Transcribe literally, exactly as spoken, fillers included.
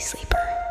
sleeper.